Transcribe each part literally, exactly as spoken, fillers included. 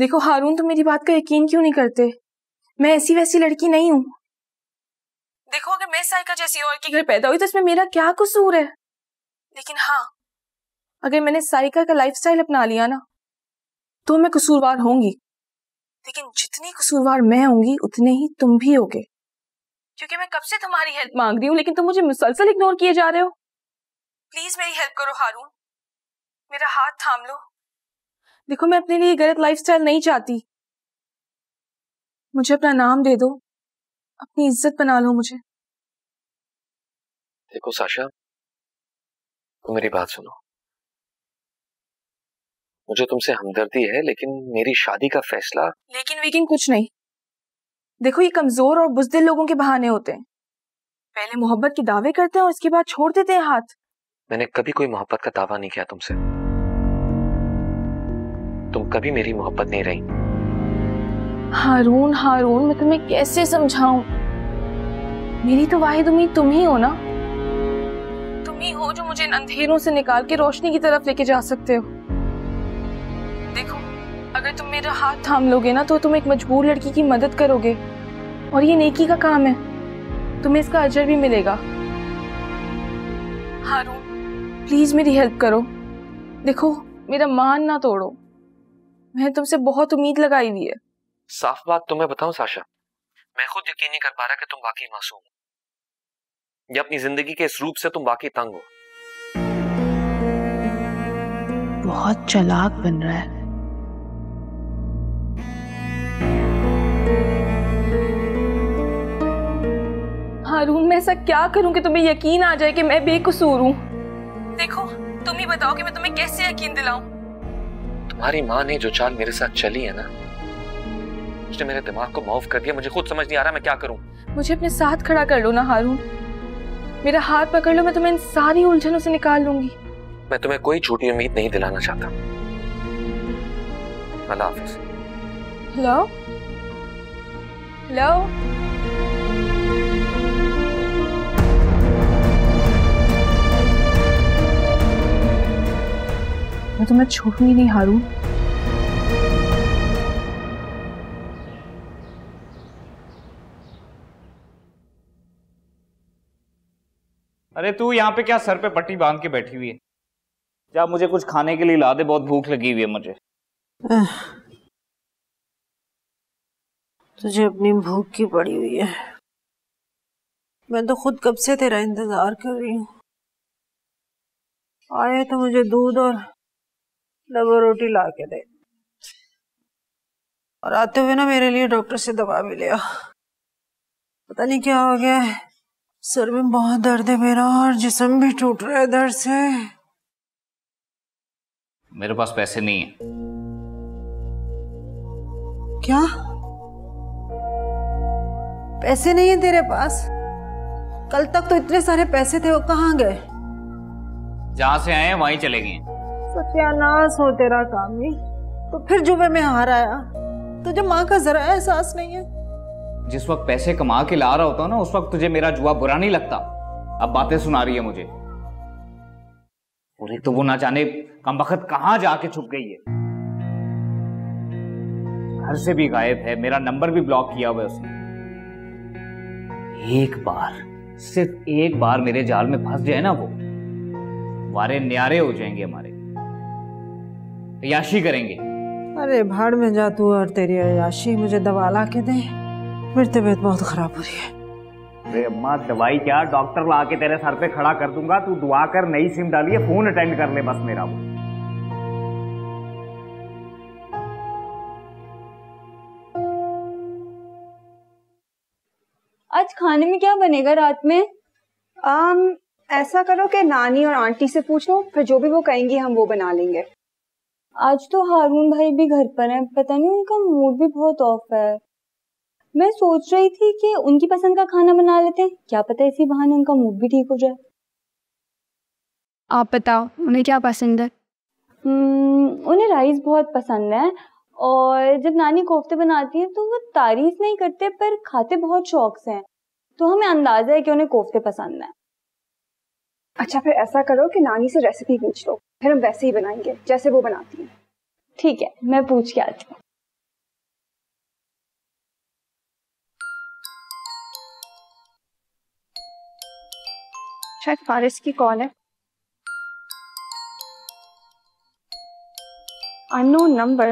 देखो हारून, तुम मेरी बात का यकीन क्यों नहीं करते? मैं ऐसी वैसी लड़की नहीं हूँ। देखो अगर मैं साइका जैसी और के घर पैदा हुई तो इसमें मेरा क्या कसूर है? लेकिन हाँ, अगर मैंने साइका का लाइफस्टाइल अपना लिया ना तो मैं कसूरवार होंगी, लेकिन जितनी कसूरवार मैं होंगी उतने ही तुम भी होगे, क्योंकि मैं कब से तुम्हारी हेल्प मांग रही हूँ लेकिन तुम मुझे मुसलसल इग्नोर किए जा रहे हो। प्लीज मेरी हेल्प करो हारून, मेरा हाथ थाम लो। देखो मैं अपने लिए गलत लाइफस्टाइल नहीं चाहती, मुझे अपना नाम दे दो, अपनी इज्जत बना लो मुझे। देखो साशा, तुम मेरी बात सुनो, मुझे तुमसे हमदर्दी है लेकिन मेरी शादी का फैसला लेकिन वीकिंग कुछ नहीं। देखो ये कमजोर और बुजदिल लोगों के बहाने होते हैं, पहले मोहब्बत के दावे करते हैं और इसके बाद छोड़ देते हैं हाथ। मैंने कभी कोई मोहब्बत का दावा नहीं किया तुमसे, तुम कभी मेरी मोहब्बत नहीं रही। हारून हारून मैं तुम्हें कैसे समझाऊं? मेरी तो वाहिद उम्मीद तुम ही हो ना, तुम ही हो जो मुझे इन अंधेरों से निकाल के रोशनी की तरफ लेके जा सकते हो। देखो अगर तुम मेरा हाथ थाम लोगे ना तो तुम एक मजबूर लड़की की मदद करोगे और ये नेकी का काम है, तुम्हें इसका अजर भी मिलेगा। हारून प्लीज मेरी हेल्प करो, देखो मेरा मान ना तोड़ो, मैं तुमसे बहुत उम्मीद लगाई हुई है। साफ बात तुम्हें बताऊं साशा, मैं खुद यकीन नहीं कर पा रहा कि तुम वाकई मासूम हो या अपनी जिंदगी के इस रूप से तुम वाकई तंग हो। बहुत चालाक बन रहा है। हारून मैं ऐसा क्या करूं कि तुम्हें यकीन आ जाए कि मैं बेकसूर हूं? देखो तुम ही बताओ कि मैं तुम्हें कैसे यकीन दिलाऊं? तुम्हारी माँ ने जो चाल मेरे साथ चली है ना, उसने मेरे दिमाग को माफ कर दिया, मुझे खुद समझ नहीं आ रहा मैं क्या करूं। मुझे अपने साथ खड़ा कर लो ना हारून, मेरा हाथ पकड़ लो, मैं तुम्हें इन सारी उलझनों से निकाल लूंगी। मैं तुम्हें कोई झूठी उम्मीद नहीं दिलाना चाहता। अल्लाह हाफ़िज़। हेलो हेलो मैं तुम्हें छोड़ूंगी नहीं हारून। अरे तू यहाँ पे क्या सर पे पट्टी बांध के बैठी हुई है? जा मुझे कुछ खाने के लिए ला दे, बहुत भूख लगी हुई है मुझे। तुझे अपनी भूख की पड़ी हुई है, मैं तो खुद कब से तेरा इंतजार कर रही हूँ। आया तो मुझे दूध और डबल रोटी ला के दे, और आते हुए ना मेरे लिए डॉक्टर से दवा भी ले आ। पता नहीं क्या हो गया है, सर में बहुत दर्द है मेरा और जिस्म भी टूट रहा है दर्द से। मेरे पास पैसे नहीं है। क्या पैसे नहीं है तेरे पास? कल तक तो इतने सारे पैसे थे, वो कहाँ गए? जहाँ से आए वहीं चले गए। सत्यानाश हो तेरा काम ही, तो फिर जुबे में हार आया, तुझे माँ का जरा एहसास नहीं है। जिस वक्त पैसे कमा के ला रहा होता ना उस वक्त तुझे मेरा जुआ बुरा नहीं लगता, अब बातें सुना रही है मुझे। और तो वो ना जाने कमबख्त कहाँ जाके छुप गई है, घर से भी गायब है, मेरा नंबर भी ब्लॉक किया हुआ है उसने। एक बार, सिर्फ एक बार मेरे जाल में फंस जाए ना वो, वारे न्यारे हो जाएंगे हमारे, अय्याशी करेंगे। अरे भाड़ में जा तू और तेरी अय्याशी, मुझे दवा ला के दे, मेरी तबीयत बहुत खराब हो रही है। अरे अम्मा दवाई क्या, डॉक्टर ला के तेरे सर पे खड़ा कर दूंगा, तू दुआ कर नई सिम डालिए, फोन अटेंड कर ले बस मेरा। वो आज खाने में क्या बनेगा रात में? आम, ऐसा करो कि नानी और आंटी से पूछ लो, फिर जो भी वो कहेंगी हम वो बना लेंगे। आज तो हारून भाई भी घर पर हैं, पता नहीं उनका मूड भी बहुत ऑफ है। मैं सोच रही थी कि उनकी पसंद का खाना बना लेते हैं, क्या पता इसी बहाने उनका मूड भी ठीक हो जाए। आप बताओ उन्हें क्या पसंद है? उन्हें राइस बहुत पसंद है, और जब नानी कोफ्ते बनाती है तो वो तारीफ नहीं करते पर खाते बहुत शौक से हैं, तो हमें अंदाजा है कि उन्हें कोफ्ते पसंद है। अच्छा फिर ऐसा करो कि नानी से रेसिपी पूछ लो, फिर हम वैसे ही बनाएंगे जैसे वो बनाती है। ठीक है मैं पूछ के आती हूँ। शायद फारिस की कॉल है। Unknown number.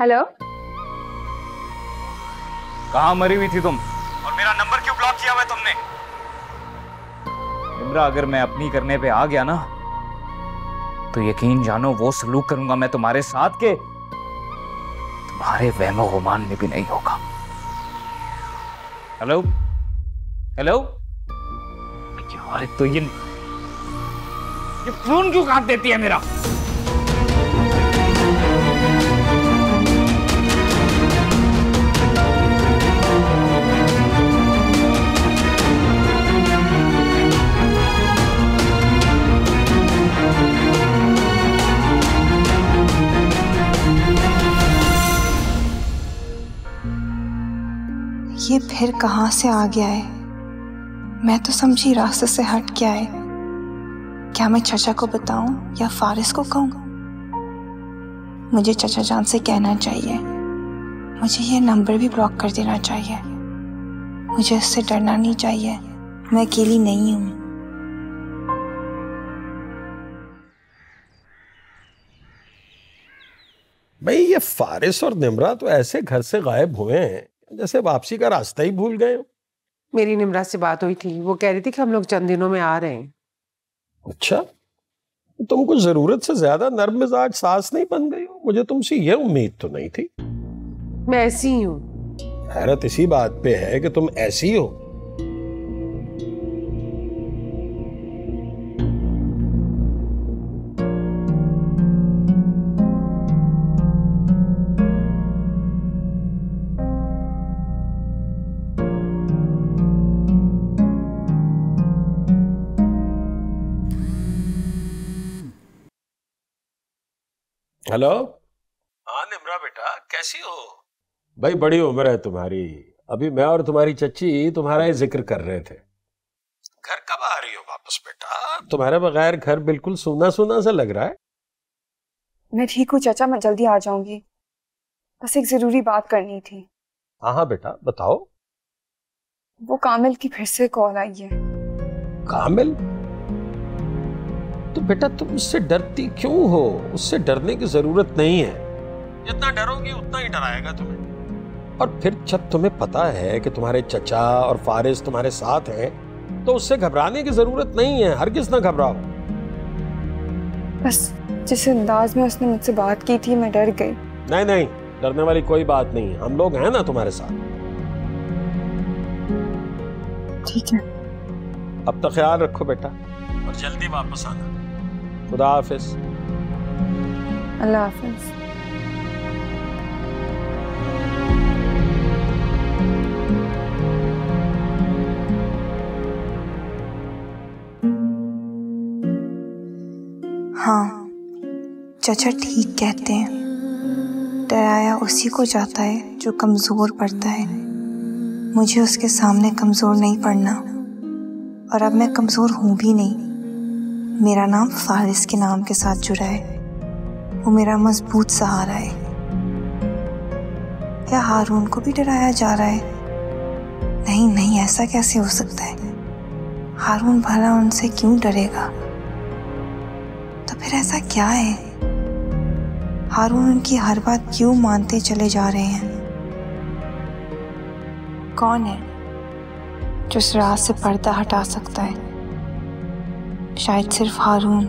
हेलो, कहाँ मरी हुई थी तुम और मेरा नंबर क्यों ब्लॉक किया हुआ है तुमने? निम्रा, अगर मैं अपनी करने पे आ गया ना तो यकीन जानो वो सलूक करूंगा मैं तुम्हारे साथ के तुम्हारे वहमो गुमान में भी नहीं होगा। हेलो हेलो, यार तो ये ये फोन क्यों काट देती है मेरा? ये फिर कहाँ से आ गया है? मैं तो समझी रास्ते से हट गया है। क्या मैं चाचा को बताऊं या फारिस को कहूं? मुझे चाचा जान से कहना चाहिए। मुझे ये नंबर भी ब्लॉक कर देना चाहिए। मुझे इससे डरना नहीं चाहिए। मैं अकेली नहीं हूं। भाई ये फारिस और निम्रा तो ऐसे घर से गायब हुए हैं जैसे वापसी का रास्ता ही भूल गए हो। मेरी निम्रा से बात हुई थी, वो कह रही थी कि हम लोग चंद दिनों में आ रहे हैं। अच्छा, तुमको जरूरत से ज्यादा नर्म मिजाज सास नहीं बन गई हो? मुझे तुमसे ये उम्मीद तो नहीं थी। मैं ऐसी ही हूँ। हैरत इसी बात पे है कि तुम ऐसी हो। हेलो। हाँ निम्रा बेटा, कैसी हो? भाई बड़ी उम्र है तुम्हारी। अभी मैं और तुम्हारी चच्ची तुम्हारा ही जिक्र कर रहे थे। घर कब आ रही हो वापस बेटा? तुम्हारे बगैर घर बिल्कुल सूना सूना सा लग रहा है। मैं ठीक हूँ चाचा, मैं जल्दी आ जाऊंगी। बस एक जरूरी बात करनी थी। हाँ हाँ बेटा बताओ। वो कामिल की फिर से कॉल आई है। कामिल? तो बेटा तुम उससे डरती क्यों हो? उससे डरने की जरूरत नहीं है। जितना डरोगी उतना ही डराएगा तुम्हें। और फिर जब तुम्हें पता है कि तुम्हारे चचा और फारिस तुम्हारे साथ हैं, तो उससे घबराने की जरूरत नहीं है। हरगिज ना घबराओ। बस जिस अंदाज में उसने मुझसे बात की थी मैं डर गई। नहीं नहीं, डरने वाली कोई बात नहीं है। हम लोग हैं ना तुम्हारे साथ। ठीक है, अब तो ख्याल रखो बेटा और जल्दी वापस आना। खुदा हाफिज। अल्लाह हाफिज। हाँ चाचा ठीक कहते हैं, डराया उसी को जाता है जो कमजोर पड़ता है। मुझे उसके सामने कमजोर नहीं पड़ना, और अब मैं कमजोर हूं भी नहीं। मेरा नाम फारिस के नाम के साथ जुड़ा है। वो मेरा मजबूत सहारा है। क्या हारून को भी डराया जा रहा है? नहीं नहीं, ऐसा कैसे हो सकता है? हारून भला उनसे क्यों डरेगा? तो फिर ऐसा क्या है? हारून उनकी हर बात क्यों मानते चले जा रहे हैं? कौन है जो इस राज से पर्दा हटा सकता है? शायद सिर्फ हारून,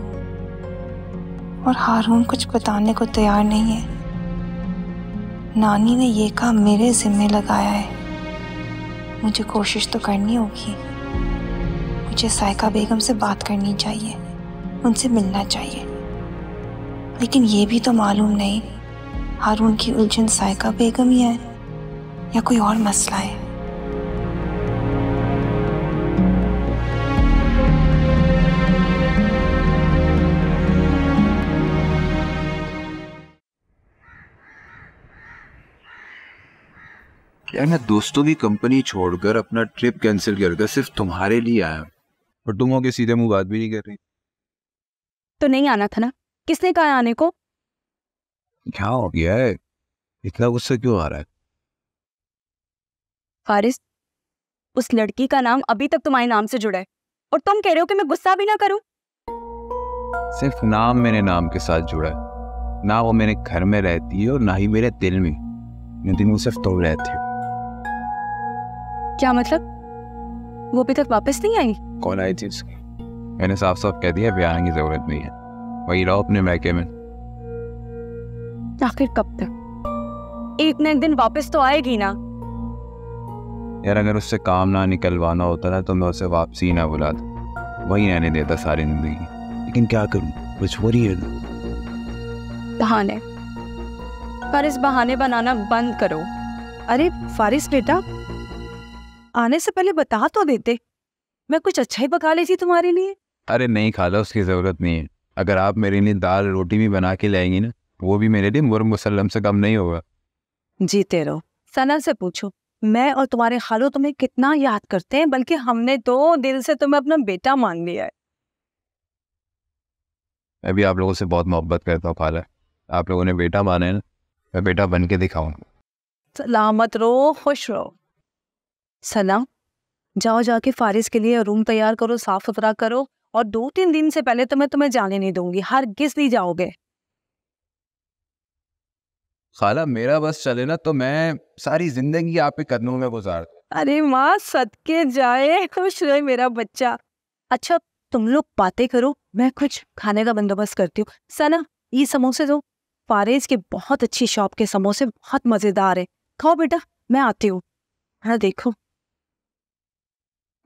और हारून कुछ बताने को तैयार नहीं है। नानी ने ये काम मेरे जिम्मे लगाया है। मुझे कोशिश तो करनी होगी। मुझे सायका बेगम से बात करनी चाहिए, उनसे मिलना चाहिए। लेकिन ये भी तो मालूम नहीं हारून की उलझन सायका बेगम ही है या कोई और मसला है। यार मैं दोस्तों की कंपनी छोड़कर अपना ट्रिप कैंसिल करके सिर्फ तुम्हारे लिए आया, पर तुम हो के सीधे मुंह बात भी नहीं कर रही। तो नहीं आना था ना? किसने कहा आने को? क्या हो गया है? इतना गुस्सा क्यों आ रहा है? फारिस, उस लड़की का नाम अभी तक तुम्हारे नाम से जुड़ा है और तुम कह रहे हो कि मैं गुस्सा भी ना करूं। सिर्फ नाम मेरे नाम के साथ जुड़ा है, ना वो मेरे घर में रहती है और ना ही मेरे दिल में। मेरे दिल में सिर्फ तुम रहती हो। क्या मतलब? वो अभी तक वापस नहीं आई? कौन आई थी उसकी? मैंने साफ साफ कह दिया ब्याह की जरूरत नहीं है, वही रहो अपने महके में। आखिर कब तक? एक ना एक दिन वापस तो आएगी ना यार। अगर उससे काम ना निकलवाना होता ना तो मैं उसे वापसी ही ना बुलाता, वही रहने देता सारी जिंदगी। लेकिन क्या करूं, मजबूरी है। बहाने, फारिस बहाने बनाना बंद करो। अरे फारिस बेटा, आने से पहले बता तो देते, मैं कुछ अच्छा ही पका लेती तुम्हारे लिए। अरे नहीं खाला, उसकी जरूरत नहीं है। अगर आप मेरे लिए दाल रोटी भी बना के लाएंगी ना, वो भी मेरे लिए मुर्म मुसल्लम से कम नहीं होगा। जीते रहो। सना से पूछो, मैं और तुम्हारे खालो तुम्हें कितना याद करते हैं, बल्कि हमने तो दिल से तुम्हें अपना बेटा मान लिया है। मैं भी आप लोगों से बहुत मोहब्बत करता हूँ खाला, आप लोगों ने बेटा माना है ना, मैं बेटा बन के दिखाऊंगा। सलामत रहो, खुश रहो। सना, जाओ जाके फारिस के लिए रूम तैयार करो, साफ सुथरा करो, और दो तीन दिन से पहले तो मैं तुम्हें जाने नहीं दूंगी। हरगिज़ नहीं जाओगे। खाला मेरा बस चले ना तो मैं सारी जिंदगी आपके कदमों में गुजार दूं। अरे माँ सदके जाए, खुश रहे मेरा बच्चा। अच्छा तुम लोग बातें करो, मैं कुछ खाने का बंदोबस्त करती हूँ। सना ये समोसे दो, फारिस के बहुत अच्छी शॉप के समोसे बहुत मजेदार है। खाओ बेटा, मैं आती हूँ। हाँ देखो,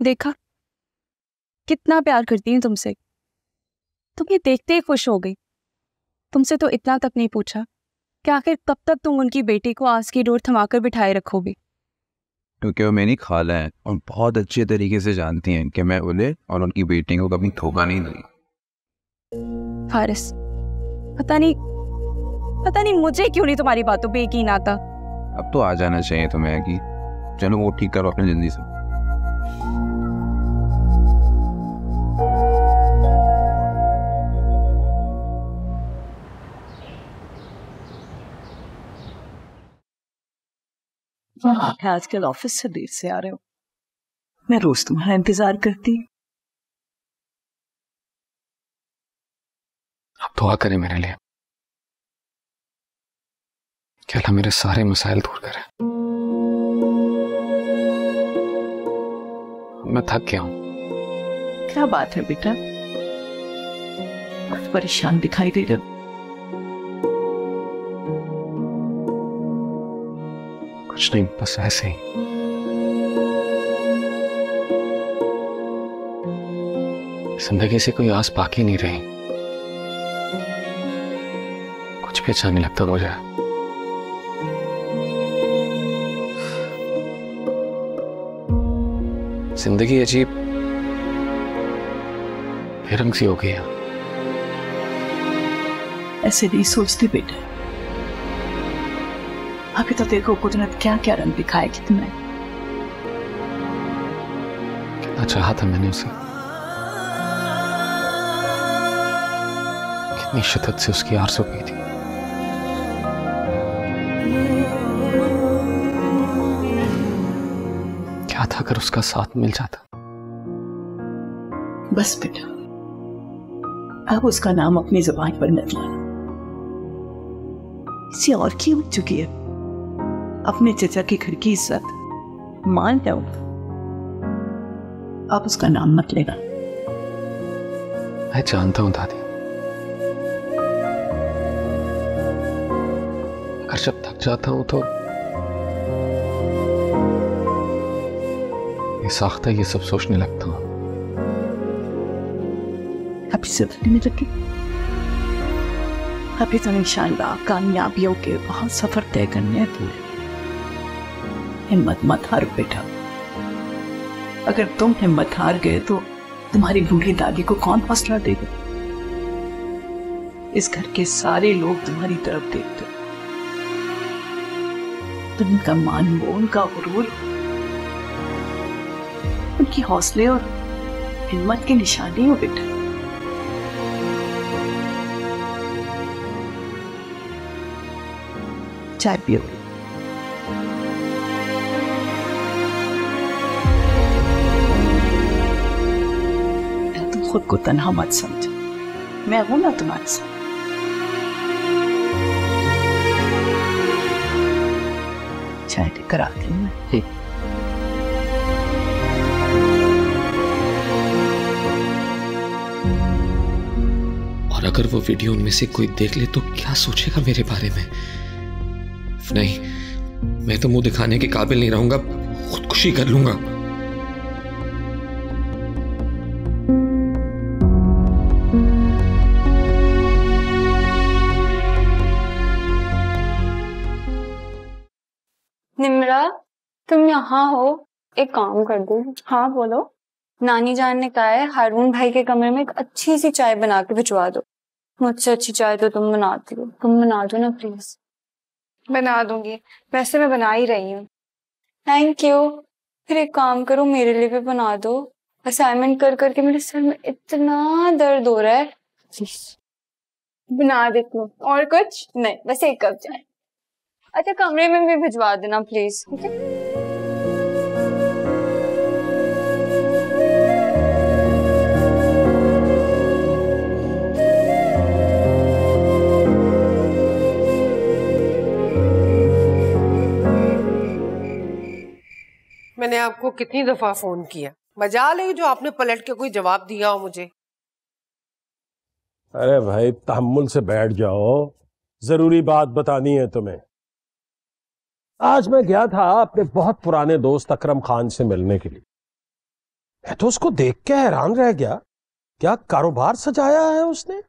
देखा कितना प्यार करती है तुमसे, तुम ये देखते ही खुश हो गई। तुमसे तो इतना तक नहीं पूछा कि आखिर कब तक तुम उनकी बेटी को आज की डोर थमा कर बिठाए रखोगे। क्योंकि वो मेरी खाला हैं और बहुत अच्छे तरीके से जानती हैं कि मैं उन्हें और उनकी बेटी को कभी धोखा नहीं दूंगी। फारिस, पता नहीं पता नहीं मुझे क्यों नहीं तुम्हारी बातों पे यकीन आता। अब तो आ जाना चाहिए तुम्हें कि चलो वो ठीक करो अपनी जिंदगी से। आजकल ऑफिस से देर से आ रहे हो, मैं रोज तुम्हारा इंतजार करती। आप दुआ करें मेरे लिए कि अल्लाह मेरे सारे मसाइल दूर करे। मैं थक गया हूं। क्या बात है बेटा, बहुत परेशान दिखाई दे रहे हो। कुछ नहीं, बस ऐसे ही। जिंदगी से कोई आस बाकी नहीं रही, कुछ भी अच्छा नहीं लगता मुझे। जिंदगी अजीब बेरंग सी हो गई है। ऐसे नहीं सोचती बेटा, अभी तो देखो कुदरत क्या क्या रंग दिखाएगी तुम्हें। कितना चाहा था मैंने उसे, कितनी शिद्दत से उसकी आरज़ू की थी। क्या था अगर उसका साथ मिल जाता। बस बेटा, अब उसका नाम अपनी जुबान पर मत लाना, किसी और की उठ चुकी है। अपने चचा के घर की इज्जत मान जाओ, आप उसका नाम मत लेना। मैं जानता हूं दादी, अगर जब थक जाता हूं तो ये साख्ता ये सब सोचने लगता हूं। अभी सोचने में लगे, अभी तो इंशाअल्लाह कामयाबियों के बहुत सफर तय करने हैं तुम्हें। हिम्मत मत हार बेटा, अगर तुम हिम्मत हार गए तो तुम्हारी बूढ़ी दादी को कौन हौसला देगा। इस घर के सारे लोग तुम्हारी तरफ देखते, तुम उनका मान वो, उनका गुरूर, उनकी हौसले और हिम्मत की निशानी हो बेटा। चाय पियो। खुद को तन्हा मत समझ, मैं हूं ना तुम्हारे साथ। चाय लेकर आती हूँ मैं। और अगर वो वीडियो उनमें से कोई देख ले तो क्या सोचेगा मेरे बारे में? नहीं, मैं तो मुंह दिखाने के काबिल नहीं रहूंगा, खुदकुशी कर लूंगा। निम्रा, तुम यहाँ हो? एक काम कर दो। हाँ बोलो। नानी जान ने कहा है हारून भाई के कमरे में एक अच्छी सी चाय बना के भिजवा दो। मुझसे अच्छी चाय तो तुम बनाती हो, तुम बना दो ना प्लीज। बना दूंगी, वैसे मैं बना ही रही हूँ। Thank you. फिर एक काम करो, मेरे लिए भी बना दो। असाइनमेंट कर करके मेरे सर में इतना दर्द हो रहा है। बना देती हूँ, और कुछ नहीं, बस एक कप चाय। अच्छा कमरे में भी भिजवा देना प्लीज। ठीक है। मैंने आपको कितनी दफा फोन किया, मजा ले जो आपने पलट के कोई जवाब दिया हो मुझे। अरे भाई तहम्मुल से बैठ जाओ, जरूरी बात बतानी है तुम्हें। आज मैं गया था अपने बहुत पुराने दोस्त अकरम खान से मिलने के लिए। मैं तो उसको देख के हैरान रह गया, क्या कारोबार सजाया है उसने।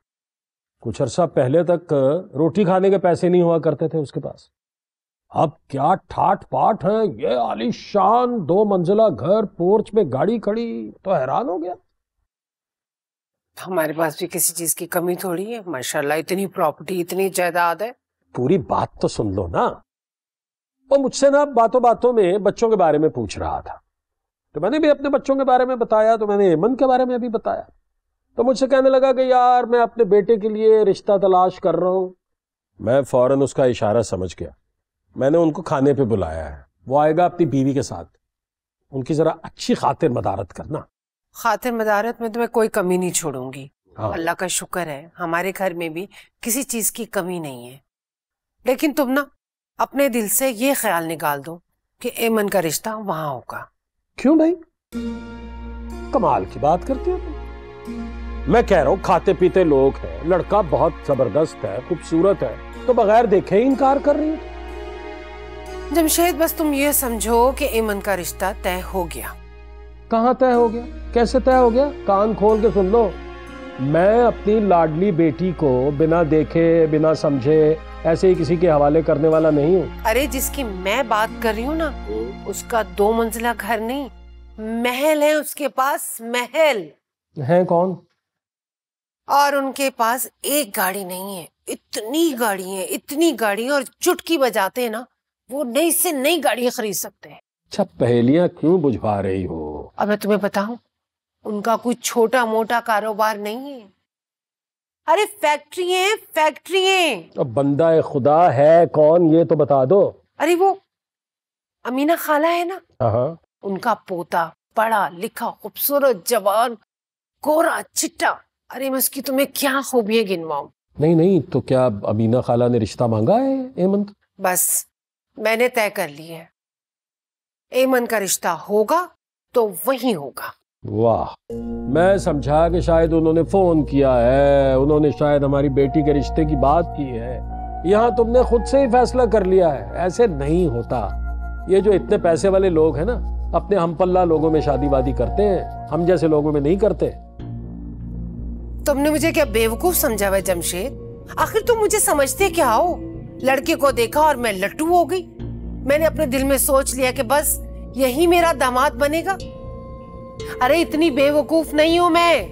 कुछ अरसा पहले तक रोटी खाने के पैसे नहीं हुआ करते थे उसके पास, अब क्या ठाट पाट है। ये आलीशान दो मंजिला घर, पोर्च में गाड़ी खड़ी, तो हैरान हो गया। हमारे पास भी किसी चीज की कमी थोड़ी है, माशाल्लाह इतनी प्रॉपर्टी, इतनी जायदाद है। पूरी बात तो सुन लो ना। वो मुझसे ना बातों बातों में बच्चों के बारे में पूछ रहा था, तो मैंने भी अपने बच्चों के बारे में बताया, तो मैंने ऐमन के बारे में भी बताया। तो मुझसे कहने लगा कि यार मैं अपने बेटे के लिए रिश्ता तलाश कर रहा हूँ। मैं फौरन उसका इशारा समझ गया। मैंने उनको खाने पे बुलाया है, वो आएगा अपनी बीवी के साथ। उनकी जरा अच्छी खातिर मदारत करना। खातिर मदारत में तो मैं कोई कमी नहीं छोड़ूंगी। हाँ। अल्लाह का शुक्र है हमारे घर में भी किसी चीज की कमी नहीं है। लेकिन तुम ना अपने दिल से ये ख्याल निकाल दो कि ऐमन का रिश्ता वहाँ होगा। क्यों भाई, कमाल की बात करते हो। मैं कह रहा हूँ खाते पीते लोग हैं, लड़का बहुत जबरदस्त है, खूबसूरत है, तो बगैर देखे ही इनकार कर रही है। जमशेद बस तुम ये समझो कि ऐमन का रिश्ता तय हो गया। कहाँ तय हो गया, कैसे तय हो गया? कान खोल के सुन लो। मैं अपनी लाडली बेटी को बिना देखे बिना समझे ऐसे ही किसी के हवाले करने वाला नहीं हूँ। अरे जिसकी मैं बात कर रही हूँ ना, उसका दो मंजिला घर नहीं, महल है उसके पास। महल है कौन? और उनके पास एक गाड़ी नहीं है, इतनी गाड़ी है, इतनी गाड़ी, और चुटकी बजाते है ना वो नई से नई गाड़ियां खरीद सकते हैं। अच्छा पहेलियां क्यों बुझवा रही हो? अब मैं तुम्हें बताऊं, उनका कोई छोटा मोटा कारोबार नहीं है। अरे फैक्ट्री है, फैक्ट्री है। तो बंदा ए खुदा है कौन ये तो बता दो। अरे वो अमीना खाला है ना, उनका पोता, पढ़ा लिखा, खूबसूरत, जवान, गोरा चिट्टा। अरे मैं उसकी तुम्हें क्या खूबियां गिनवाऊं। नहीं नहीं, तो क्या अमीना खाला ने रिश्ता मांगा है ऐमन? बस मैंने तय कर लिया है, ऐमन का रिश्ता होगा तो वही होगा। वाह, मैं समझा कि शायद उन्होंने फोन किया है, उन्होंने शायद हमारी बेटी के रिश्ते की बात की है। यहाँ तुमने खुद से ही फैसला कर लिया है। ऐसे नहीं होता। ये जो इतने पैसे वाले लोग हैं ना, अपने हम पल्ला लोगों में शादी वादी करते हैं, हम जैसे लोगों में नहीं करते। तुमने मुझे क्या बेवकूफ समझा है जमशेद? आखिर तुम मुझे समझते क्या हो? लड़के को देखा और मैं लट्टू हो गई। मैंने अपने दिल में सोच लिया कि बस यही मेरा दामाद बनेगा। अरे इतनी बेवकूफ नहीं हूं मैं।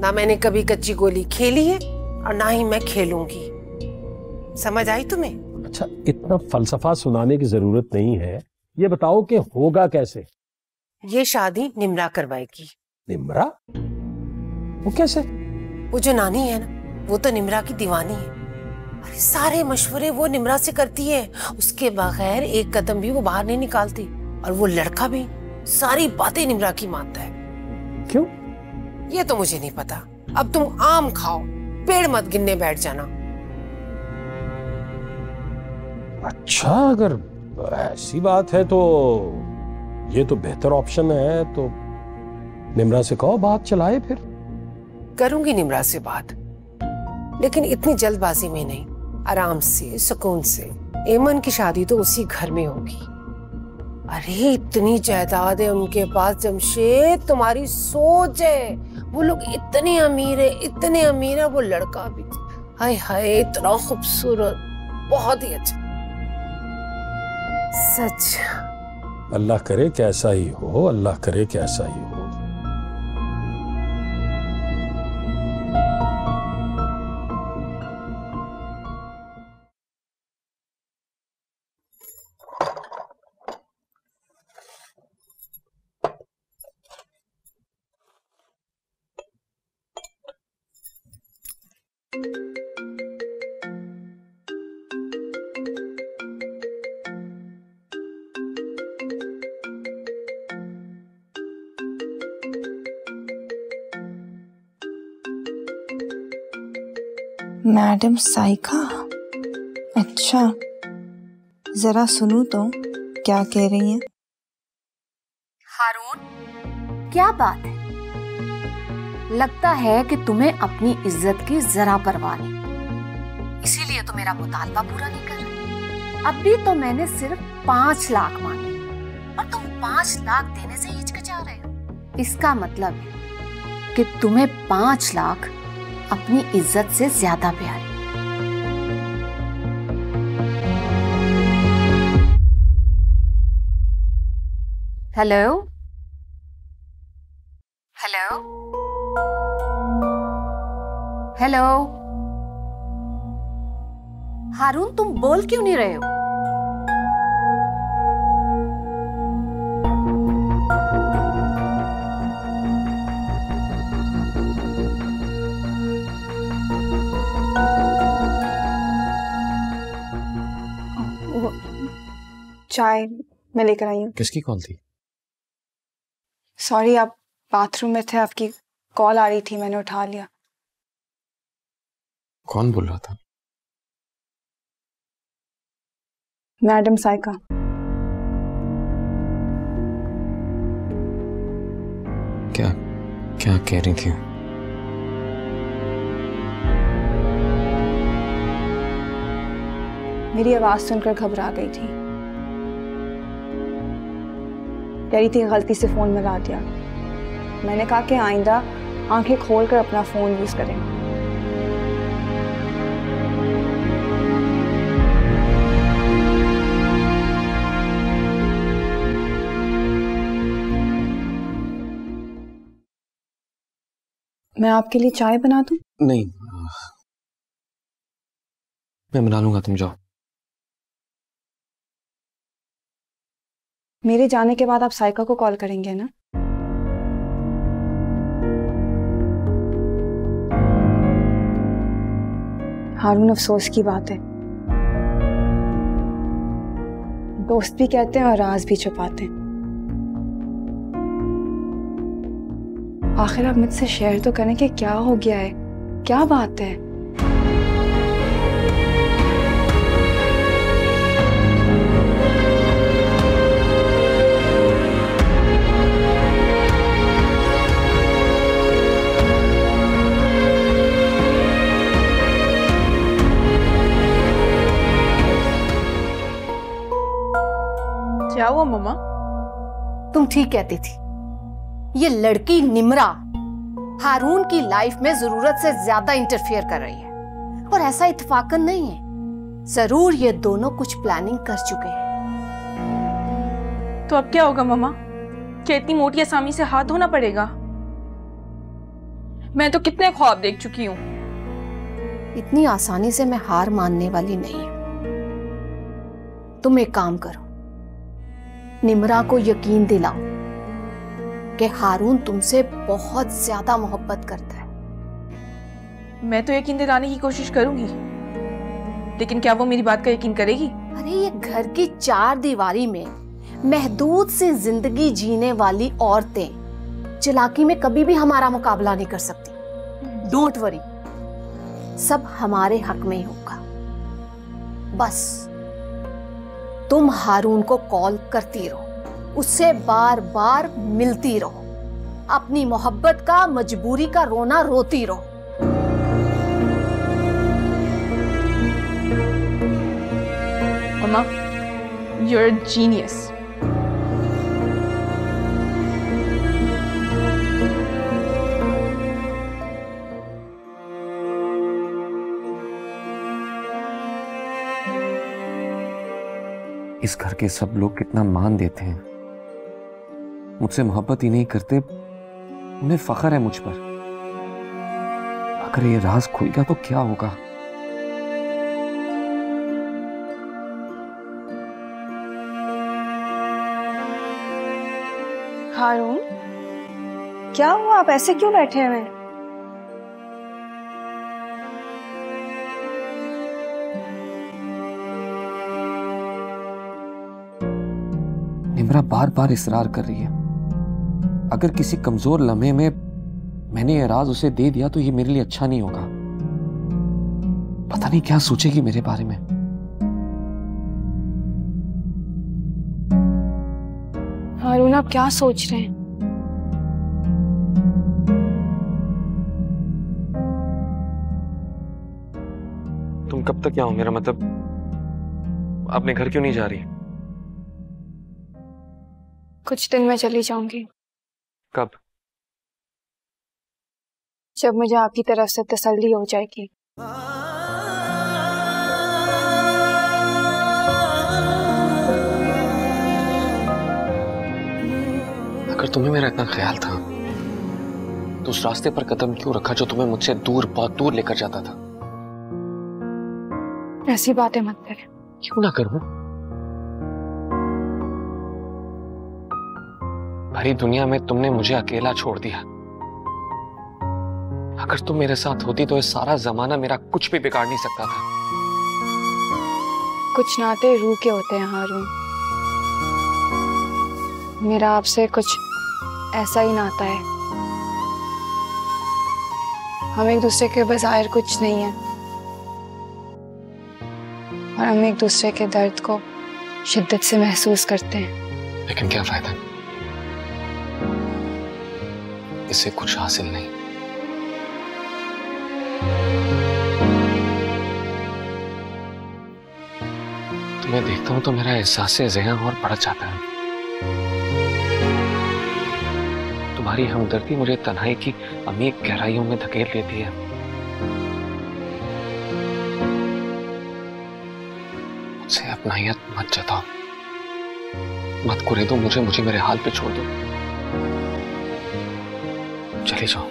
ना मैंने कभी कच्ची गोली खेली है और ना ही मैं खेलूंगी। समझ आई तुम्हें? अच्छा इतना फलसफा सुनाने की जरूरत नहीं है, ये बताओ कि होगा कैसे? ये शादी निम्रा करवाएगी। निम्रा? वो कैसे? वो जो नानी है ना, वो तो निम्रा की दीवानी है। अरे सारे मशवरे वो निम्रा से करती है, उसके बगैर एक कदम भी वो बाहर नहीं निकालती। और वो लड़का भी सारी बातें निम्रा की मानता है। क्यों? ये तो मुझे नहीं पता। अब तुम आम खाओ, पेड़ मत गिनने बैठ जाना। अच्छा, अगर ऐसी बात है तो ये तो बेहतर ऑप्शन है। तो निम्रा से कहो बात चलाए। फिर करूंगी निम्रा से बात, लेकिन इतनी जल्दबाजी में नहीं, आराम से, सुकून से। ऐमन की शादी तो उसी घर में होगी। अरे इतनी जायदाद है उनके पास जमशेद, तुम्हारी सोच है। वो लोग इतने अमीर है, इतने अमीर है। वो लड़का भी हाय हाय इतना खूबसूरत, बहुत ही अच्छा। सच, अल्लाह करे कि ऐसा ही हो, अल्लाह करे कि ऐसा ही हो। मैडम साइका, अच्छा जरा सुनो तो क्या कह रही हैं। हारून, क्या बात है? लगता है कि तुम्हें अपनी इज्जत की जरा परवाह नहीं, इसीलिए तो मेरा मुतालबा पूरा नहीं कर रही। अभी तो मैंने सिर्फ पांच लाख मांगे और तुम पांच लाख देने से हिचकिचा रहे हो। इसका मतलब है कि तुम्हें पांच लाख अपनी इज्जत से ज्यादा प्यार। हेलो हेलो हेलो हारून, तुम बोल क्यों नहीं रहे हो? चाय मैं लेकर आई हूँ। किसकी कॉल थी? सॉरी, आप बाथरूम में थे, आपकी कॉल आ रही थी, मैंने उठा लिया। कौन बोल रहा था? मैडम साइका। क्या क्या कह रही थी? मेरी आवाज सुनकर घबरा गई थी, कह रही थी गलती से फोन मिला दिया। मैंने कहा कि आइंदा आंखें खोलकर अपना फोन यूज करें। मैं आपके लिए चाय बना दूं? नहीं, मैं बना लूंगा, तुम जाओ। मेरे जाने के बाद आप साइका को कॉल करेंगे ना? हारून, अफसोस की बात है, दोस्त भी कहते हैं और राज भी छुपाते हैं। आखिर आप मुझसे शेयर तो करें कि क्या हो गया है, क्या बात है। क्या हुआ मम्मा? तुम ठीक कहती थी, ये लड़की निम्रा हारून की लाइफ में जरूरत से ज्यादा इंटरफेयर कर रही है। और ऐसा इत्तफाकन नहीं है, जरूर ये दोनों कुछ प्लानिंग कर चुके हैं। तो अब क्या होगा मम्मा? क्या इतनी मोटी आसामी से हाथ धोना पड़ेगा? मैं तो कितने ख्वाब देख चुकी हूँ। इतनी आसानी से मैं हार मानने वाली नहीं हूं। तुम एक काम करो, निम्रा को यकीन दिलाओ कि हारून तुमसे बहुत ज्यादा मोहब्बत करता है। मैं तो यकीन दिलाने की कोशिश करूंगी, लेकिन क्या वो मेरी बात का यकीन करेगी? अरे ये घर की चार दीवारी में महदूद से जिंदगी जीने वाली औरतें चालाकी में कभी भी हमारा मुकाबला नहीं कर सकती। डोंट वरी, सब हमारे हक में ही होगा। बस तुम हारून को कॉल करती रहो, उससे बार बार मिलती रहो, अपनी मोहब्बत का मजबूरी का रोना रोती रहो। अम्मा, you're a genius. इस घर के सब लोग कितना मान देते हैं, मुझसे मोहब्बत ही नहीं करते, उन्हें फखर है मुझ पर। अगर ये राज खुल गया तो क्या होगा? हारून, क्या हुआ? आप ऐसे क्यों बैठे हैं? निम्रा बार बार इसरार कर रही है, अगर किसी कमजोर लम्हे में मैंने ये राज उसे दे दिया तो ये मेरे लिए अच्छा नहीं होगा। पता नहीं क्या सोचेगी मेरे बारे में। हारून, आप क्या सोच रहे हैं? तुम कब तक यहाँ हो? मेरा मतलब, आपने घर क्यों नहीं जा रही? कुछ दिन में चली जाऊंगी। कब? जब मुझे आपकी तरफ से तसल्ली हो जाएगी। अगर तुम्हें मेरा इतना ख्याल था तो उस रास्ते पर कदम क्यों रखा जो तुम्हें मुझसे दूर, बहुत दूर लेकर जाता था? ऐसी बातें मत करें। क्यों ना करूं? भरी दुनिया में तुमने मुझे अकेला छोड़ दिया। अगर तुम मेरे साथ होती तो ये सारा जमाना मेरा कुछ भी बिगाड़ नहीं सकता था। कुछ नाते रूह के होते हैं हारून, मेरा आपसे कुछ ऐसा ही नाता है। हम एक दूसरे के बजायर कुछ नहीं है, और हम एक दूसरे के दर्द को शिद्दत से महसूस करते हैं। लेकिन क्या फायदा, इसे कुछ हासिल नहीं। तुम्हें देखता हूं तो मेरा एहसास-ए- ज़हन और बढ़ जाता है। तुम्हारी हमदर्दी मुझे तन्हाई की अमीर गहराइयों में धकेल लेती है। मुझसे अपनायत मत जताओ, मत कुरेदो मुझे, मुझे मेरे हाल पे छोड़ दो। चले जाओ।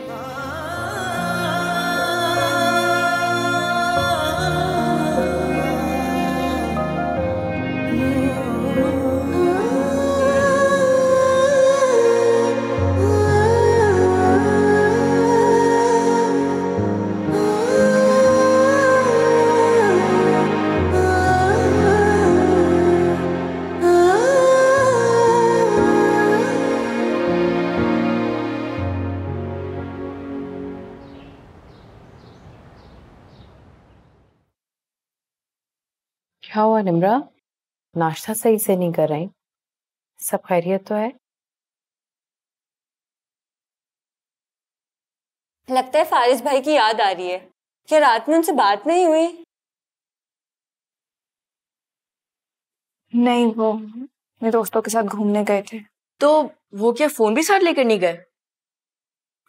क्या हुआ निम्रा, नाश्ता सही से नहीं कर रही? सब खैरियत तो है? लगता है फारिस भाई की याद आ रही है। क्या रात में उनसे बात नहीं हुई? नहीं, वो मेरे दोस्तों के साथ घूमने गए थे। तो वो क्या फोन भी साथ लेकर नहीं गए?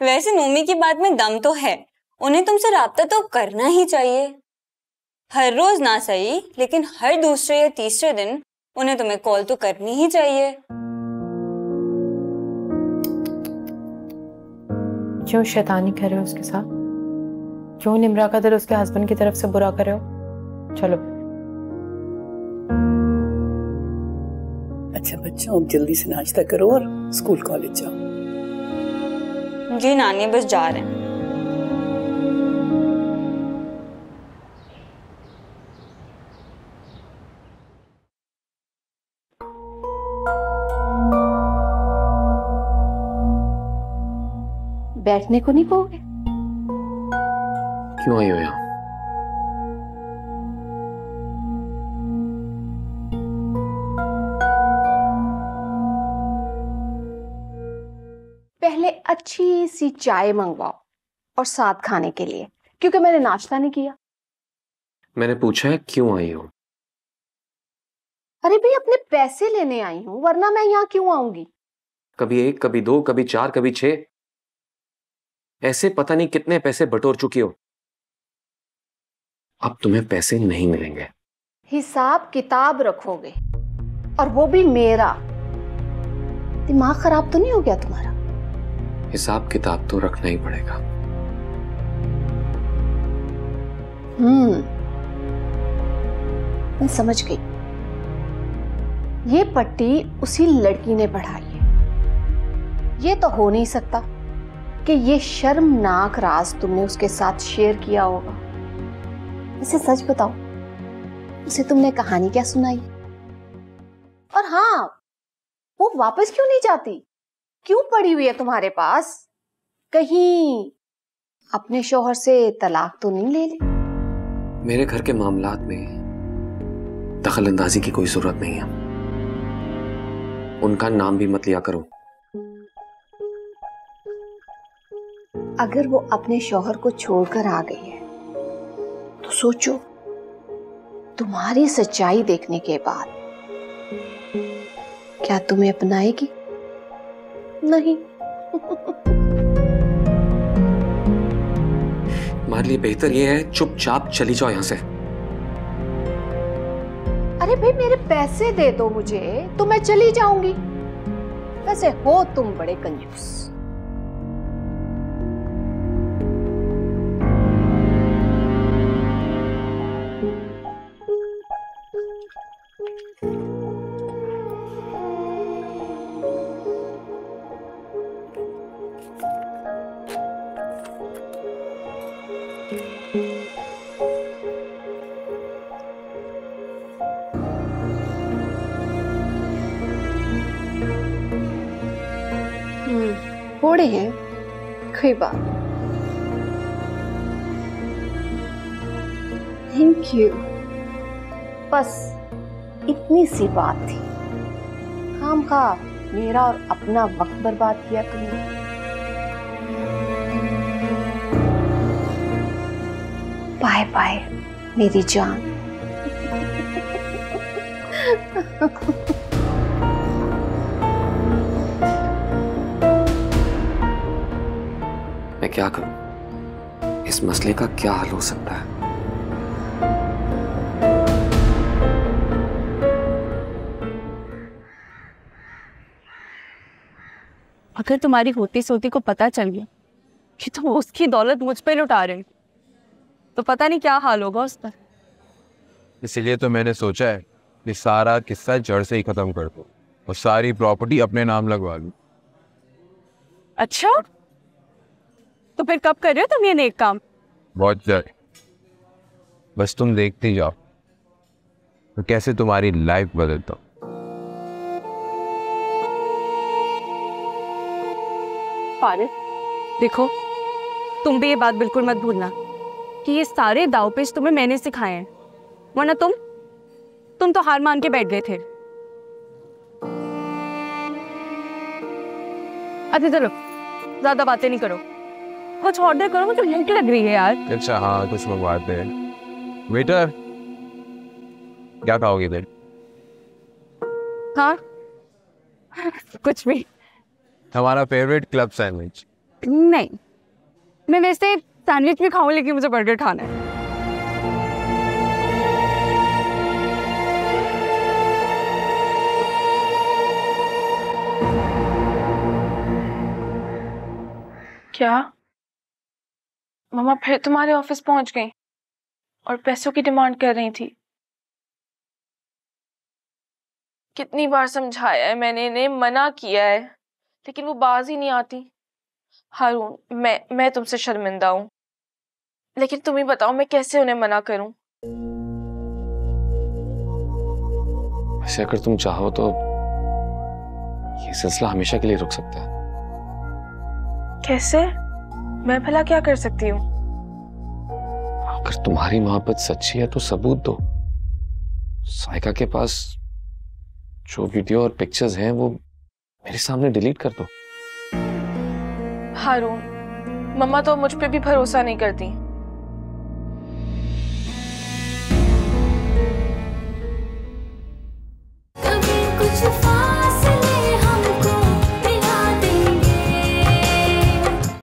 वैसे नूमी की बात में दम तो है, उन्हें तुमसे राब्ता तो करना ही चाहिए। हर रोज ना सही, लेकिन हर दूसरे या तीसरे दिन उन्हें तुम्हें कॉल तो करनी ही चाहिए। क्यों शैतानी कर रहे हो उसके साथ? क्यों निम्रा का दिल उसके हस्बैंड की तरफ से बुरा कर रहे हो? चलो। अच्छा बच्चों, जल्दी से नाश्ता करो और स्कूल कॉलेज जाओ। जी नानी, बस जा रहे हैं। बैठने को नहीं कहोगे? क्यों आई हो यहाँ? पहले अच्छी सी चाय मंगवाओ और साथ खाने के लिए, क्योंकि मैंने नाश्ता नहीं किया। मैंने पूछा है क्यों आई हो? अरे भाई, अपने पैसे लेने आई हूँ, वरना मैं यहाँ क्यों आऊंगी? कभी एक, कभी दो, कभी चार, कभी छह, ऐसे पता नहीं कितने पैसे बटोर चुकी हो। अब तुम्हें पैसे नहीं मिलेंगे। हिसाब किताब रखोगे, और वो भी मेरा। दिमाग खराब तो नहीं हो गया तुम्हारा? हिसाब किताब तो रखना ही पड़ेगा। हम्म, मैं समझ गई। ये पट्टी उसी लड़की ने बढ़ाई है। ये तो हो नहीं सकता कि ये शर्मनाक राज तुमने उसके साथ शेयर किया होगा। इसे सच बताओ, उसे तुमने कहानी क्या सुनाई? और हाँ, वो वापस क्यों नहीं जाती? क्यों पड़ी हुई है तुम्हारे पास? कहीं अपने शोहर से तलाक तो नहीं ले ली? मेरे घर के मामलात में दखलअंदाजी की कोई जरूरत नहीं है। उनका नाम भी मत लिया करो। अगर वो अपने शौहर को छोड़कर आ गई है तो सोचो, तुम्हारी सच्चाई देखने के बाद क्या तुम्हें अपनाएगी? नहीं। तुम्हारे लिए बेहतर ये है चुपचाप चली जाओ यहां से। अरे भाई, मेरे पैसे दे दो मुझे तो मैं चली जाऊंगी। वैसे हो तुम बड़े कंजूस। थोड़े हैं, कोई बात। Thank you. बस इतनी सी बात थी। खाम खा मेरा और अपना वक्त बर्बाद किया तुमने। बाय बाय मेरी जान। क्या करूं? इस मसले का क्या हल हो सकता है? अगर तुम्हारी होती सोती को पता चल गया कि तुम उसकी दौलत मुझ पे लुटा रहे हो, तो पता नहीं क्या हाल होगा उसका। इसलिए तो मैंने सोचा है कि सारा किस्सा जड़ से ही खत्म कर दो और सारी प्रॉपर्टी अपने नाम लगवा लूं। अच्छा, तो फिर कब कर रहे हो तुम ये नेक काम? बहुत जल्द। बस तुम देखते जाओ तो कैसे तुम्हारी लाइफ बदलता हूं। फारिस, देखो तुम भी ये बात बिल्कुल मत भूलना कि ये सारे दाव पेच तुम्हें मैंने सिखाए हैं, वरना तुम तुम तो हार मान के बैठ गए थे। अच्छा चलो, ज्यादा बातें नहीं करो, कुछ ऑर्डर करो, मुझे भूख लग रही है यार। अच्छा हाँ, कुछ मंगवाते हैं। वेटर, क्या खाओगे इधर? हाँ कुछ भी। हमारा फेवरेट क्लब सैंडविच। नहीं, मैं वैसे सैंडविच भी खाऊं, लेकिन मुझे बर्गर खाना है। क्या मम्मा फिर तुम्हारे ऑफिस पहुंच गई और पैसों की डिमांड कर रही थी? कितनी बार समझाया है मैंने इन्हें, मना किया है, लेकिन वो बाज ही नहीं आती। हारून, मैं मैं तुमसे शर्मिंदा हूं, लेकिन तुम ही बताओ मैं कैसे उन्हें मना करूं? वैसे अगर तुम चाहो तो ये सिलसिला हमेशा के लिए रुक सकता है। कैसे? मैं भला क्या कर सकती हूँ? अगर तुम्हारी मोहब्बत सच्ची है तो सबूत दो। साइका के पास जो वीडियो और पिक्चर्स हैं वो मेरे सामने डिलीट कर दो। हारून, मम्मा तो मुझ पे भी भरोसा नहीं करती।